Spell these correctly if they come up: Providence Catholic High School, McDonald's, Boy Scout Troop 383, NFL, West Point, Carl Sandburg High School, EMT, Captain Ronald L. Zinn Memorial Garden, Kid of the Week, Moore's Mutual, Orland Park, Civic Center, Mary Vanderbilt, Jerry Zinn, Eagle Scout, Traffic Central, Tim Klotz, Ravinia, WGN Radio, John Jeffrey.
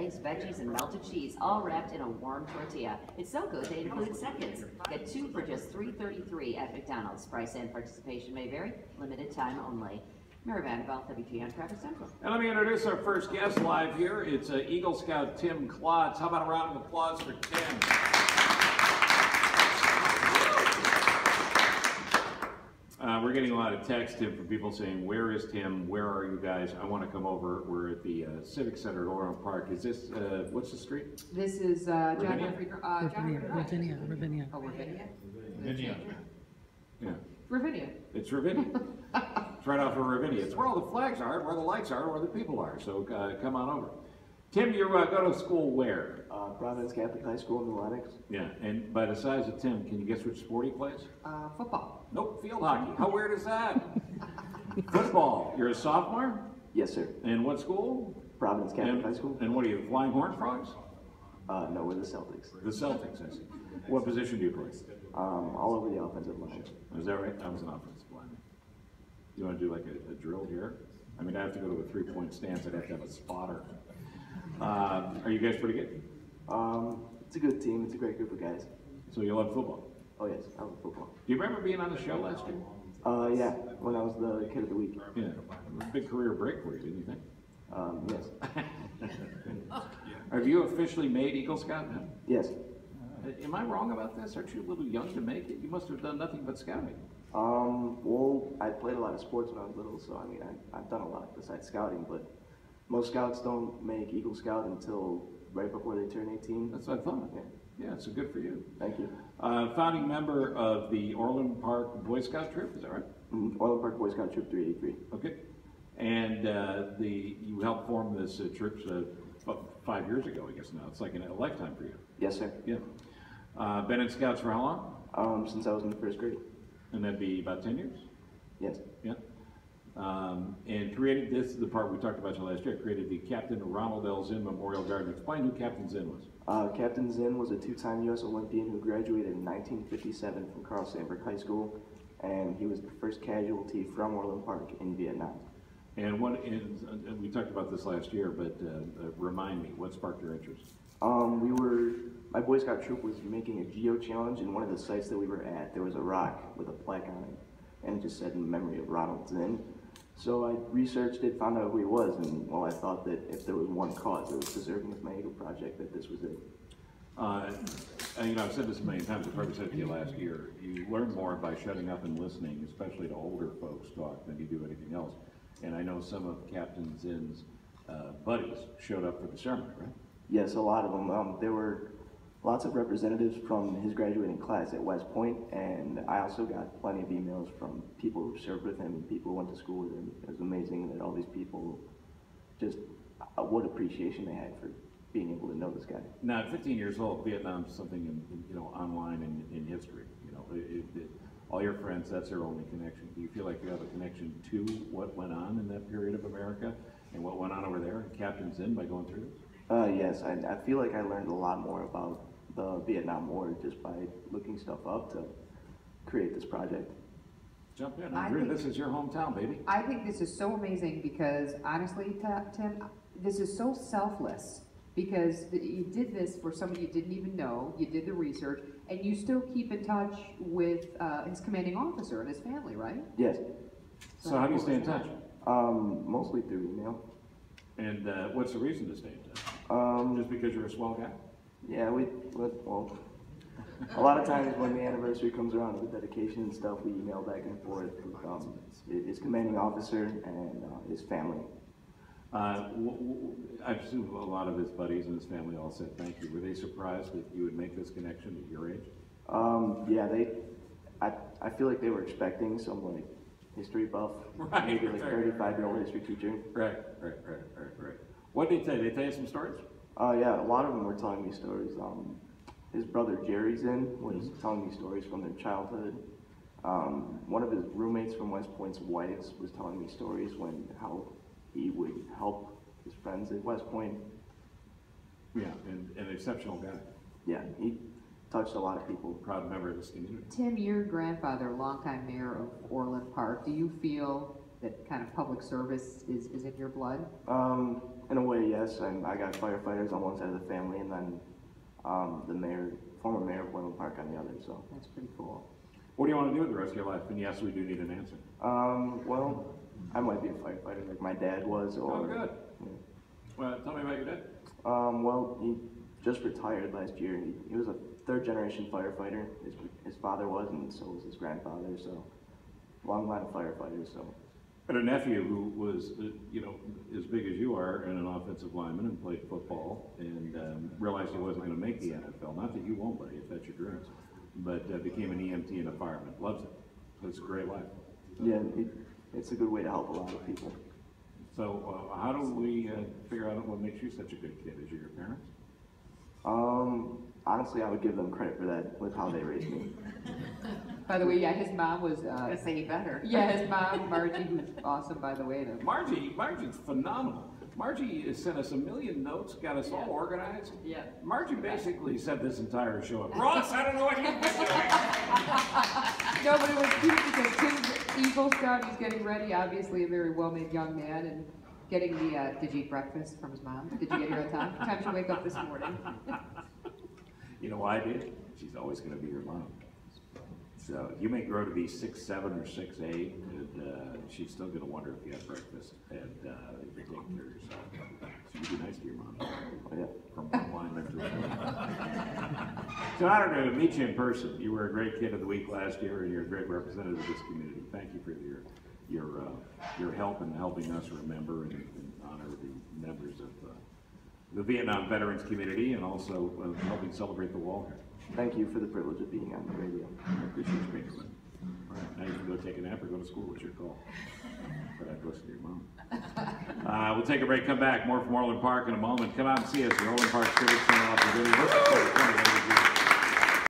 eggs, veggies, and melted cheese, all wrapped in a warm tortilla. It's so good they include seconds. Get two for just $3.33 at McDonald's. Price and participation may vary. Limited time only. Mary Vanderbilt, WG on Traffic Central. And let me introduce our first guest live here. It's Eagle Scout Tim Klotz. How about a round of applause for Tim? We're getting a lot of texts, Tim, from people saying, where is Tim? Where are you guys? I want to come over. We're at the Civic Center at Orland Park. Is this, what's the street? This is John Jeffrey. Ravinia. Oh, Ravinia? Ravinia. Yeah. Ravinia. It's Ravinia. It's right off of Ravinia. It's where all the flags are, where the lights are, where the people are. So come on over. Tim, you go to school where? Providence Catholic High School in Athletics. Yeah, and by the size of Tim, can you guess which sport he plays? Football. Nope, field hockey. How weird is that? Football. You're a sophomore? Yes, sir. And what school? Providence Catholic High School. And what are you, Flying Horned Frogs? No, we're the Celtics. The Celtics, I see. What position do you play? All over the offensive line. Is that right? I was an offensive lineman. You want to do like a drill here? I mean, I have to go to a three-point stance. I'd have to have a spotter. Are you guys pretty good? It's a good team. It's a great group of guys. So you love football? Oh, yes. I love football. Do you remember being on the show last year? Yeah, when I was the kid of the week. Yeah. It was a big career break for you, didn't you think? Yes. Have you officially made Eagle Scout now? Yes. Am I wrong about this? Aren't you a little young to make it? You must have done nothing but scouting. Well, I played a lot of sports when I was little, so I mean, I've done a lot besides scouting, but most scouts don't make Eagle Scout until right before they turn 18. That's what I thought. Yeah, so good for you. Thank you. Founding member of the Orland Park Boy Scout Troop, is that right? Mm-hmm. Orland Park Boy Scout Troop 383. Okay. And you helped form this troop about 5 years ago, I guess now. It's like a lifetime for you. Yes, sir. Yeah. Been in Scouts for how long? Since I was in the first grade. And that'd be about 10 years? Yes. Yeah. And created, this is the part we talked about last year, created the Captain Ronald L. Zinn Memorial Garden. Explain who Captain Zinn was. Captain Zinn was a two-time U.S. Olympian who graduated in 1957 from Carl Sandburg High School, and he was the first casualty from Orland Park in Vietnam. And what is, we talked about this last year, but remind me, what sparked your interest? My Boy Scout troop was making a geo challenge, and one of the sites that we were at, there was a rock with a plaque on it, and it just said, in memory of Ronald Zinn. So I researched it, found out who he was, and well, I thought that if there was one cause that was deserving of my Eagle Project, that this was it. You know, I've said this a million times, I probably said it to you last year, you learn more by shutting up and listening, especially to older folks talk, than you do anything else. And I know some of Captain Zinn's buddies showed up for the ceremony, right? Yes, a lot of them. There were lots of representatives from his graduating class at West Point, and I also got plenty of emails from people who served with him and people who went to school with him. It was amazing that all these people just, what appreciation they had for being able to know this guy. Now, at 15 years old, Vietnam's something online in history. You know, all your friends, that's their only connection. Do you feel like you have a connection to what went on in that period of America and what went on over there and Captain Zinn by going through this? Yes, I feel like I learned a lot more about the Vietnam War just by looking stuff up to create this project. Jump in, Andrea, this is your hometown, baby. I think this is so amazing because honestly, Tim, this is so selfless. Because you did this for somebody you didn't even know, you did the research, and you still keep in touch with his commanding officer and his family, right? Yes. So how do you stay in touch? Mostly through email. And what's the reason to stay in touch? Just because you're a swell guy? Yeah, well, a lot of times when the anniversary comes around with dedication and stuff, we email back and forth with his commanding officer and his family. I assume a lot of his buddies and his family all said thank you. Were they surprised that you would make this connection at your age? Yeah, I feel like they were expecting some like history buff, right, maybe like 35-year-old history teacher. Right. What did they tell you? They tell you some stories? Yeah, a lot of them were telling me stories. His brother Jerry Zinn was telling me stories from their childhood. One of his roommates from West Point's wives was telling me stories how he would help his friends at West Point. Yeah, and an exceptional guy. Yeah, he touched a lot of people. Proud member of this community. Tim, your grandfather, longtime mayor of Orland Park, do you feel that kind of public service is in your blood? In a way, yes. And I got firefighters on one side of the family, and then the mayor, former mayor of Orland Park, on the other. So that's pretty cool. What do you want to do with the rest of your life? And yes, we do need an answer. Well, I might be a firefighter like my dad was. Or, oh, good. Yeah. Well, tell me about your dad. Well, he just retired last year. He was a third-generation firefighter. His father was, and so was his grandfather. So, long line of firefighters. So, I had a nephew who was, you know, as big as you are, and an offensive lineman, and played football, and realized he wasn't going to make the NFL. Not that you won't, buddy, if that's your dreams. But became an EMT and a fireman. Loves it. So it's a great life. So, yeah, it's a good way to help a lot of people. So how do we figure out what makes you such a good kid? Is it your parents? Honestly, I would give them credit for that with how they raised me. By the way, yeah, his mom was. I say you better. Yeah, his mom, Margie, who's awesome, by the way. Margie's phenomenal. Margie sent us a million notes, got us all organized. Yeah. Margie basically said this entire show up. Ross, I don't know what you've been doing. No, but it was cute because Tim's Eagle Scout, he's getting ready, obviously a very well-made young man, and getting the, did you eat breakfast from his mom? Did you get here on time? What time did you wake up this morning? You know why I did? She's always going to be your mom. So you may grow to be 6'7" or 6'8", and she's still going to wonder if you have breakfast and if you're taking care of yourself. So you be nice to your mom. Yeah. From one lineman to another. It's an honor to meet you in person. You were a great kid of the week last year, and you're a great representative of this community. Thank you for your help in helping us remember and honor the members of the Vietnam veterans community, and also helping celebrate the wall here. Thank you for the privilege of being on the radio. I appreciate you being here. All right, now you can go take a nap or go to school. What's your call? But I'd listen to your mom. We'll take a break, come back. More from Orland Park in a moment. Come out and see us at Orland Park Civic Center.